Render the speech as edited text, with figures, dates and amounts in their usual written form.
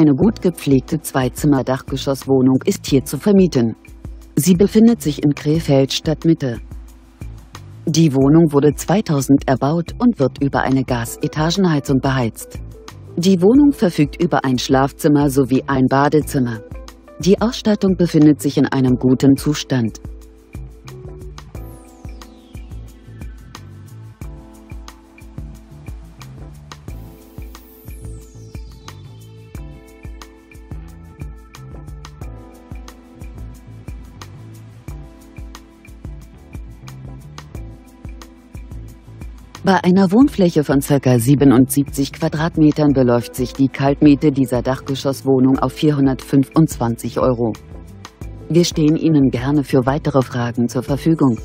Eine gut gepflegte Zweizimmer-Dachgeschosswohnung ist hier zu vermieten. Sie befindet sich in Krefeld Stadtmitte. Die Wohnung wurde 2000 erbaut und wird über eine Gasetagenheizung beheizt. Die Wohnung verfügt über ein Schlafzimmer sowie ein Badezimmer. Die Ausstattung befindet sich in einem guten Zustand. Bei einer Wohnfläche von ca. 77 Quadratmetern beläuft sich die Kaltmiete dieser Dachgeschosswohnung auf 425 €. Wir stehen Ihnen gerne für weitere Fragen zur Verfügung.